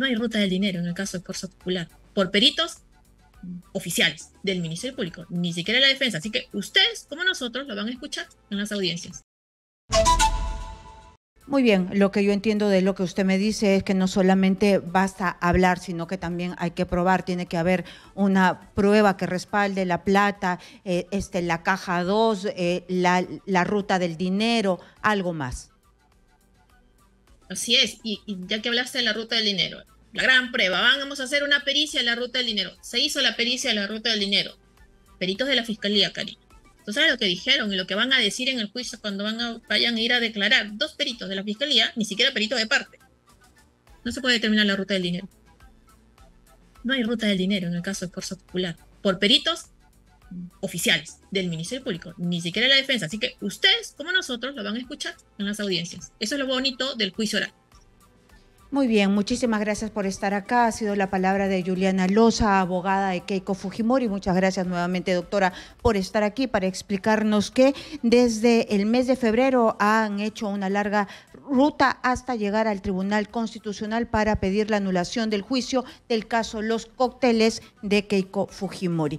no hay ruta del dinero en el caso de Fuerza Popular, por peritos oficiales del Ministerio Público, ni siquiera la defensa. Así que ustedes, como nosotros, lo van a escuchar en las audiencias. Muy bien, lo que yo entiendo de lo que usted me dice es que no solamente basta hablar, sino que también hay que probar, tiene que haber una prueba que respalde la plata, la caja 2, la ruta del dinero, algo más. Así es, y ya que hablaste de la ruta del dinero, la gran prueba, vamos a hacer una pericia en la ruta del dinero. Se hizo la pericia en la ruta del dinero, peritos de la Fiscalía, cariño. ¿Tú sabes lo que dijeron y lo que van a decir en el juicio cuando vayan a ir a declarar? Dos peritos de la Fiscalía, ni siquiera peritos de parte. No se puede determinar la ruta del dinero. No hay ruta del dinero en el caso de Fuerza Popular, por peritos oficiales del Ministerio Público, ni siquiera la defensa. Así que ustedes, como nosotros, lo van a escuchar en las audiencias. Eso es lo bonito del juicio oral. Muy bien, muchísimas gracias por estar acá. Ha sido la palabra de Giulliana Loza, abogada de Keiko Fujimori. Muchas gracias nuevamente, doctora, por estar aquí para explicarnos que desde el mes de febrero han hecho una larga ruta hasta llegar al Tribunal Constitucional para pedir la anulación del juicio del caso Los Cócteles de Keiko Fujimori.